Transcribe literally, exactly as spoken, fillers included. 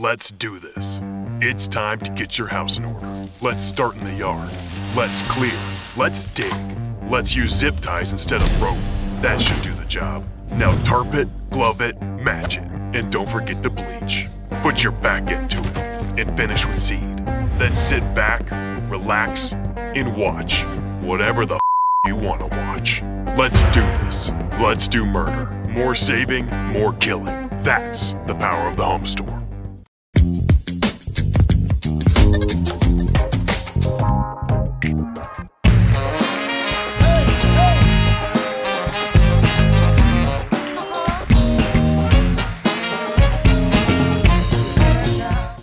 Let's do this. It's time to get your house in order. Let's start in the yard. Let's clear. Let's dig. Let's use zip ties instead of rope. That should do the job. Now tarp it, glove it, match it, and don't forget to bleach. Put your back into it and finish with seed. Then sit back, relax, and watch whatever the f you want to watch. Let's do this. Let's do murder. More saving, more killing. That's the power of the home store.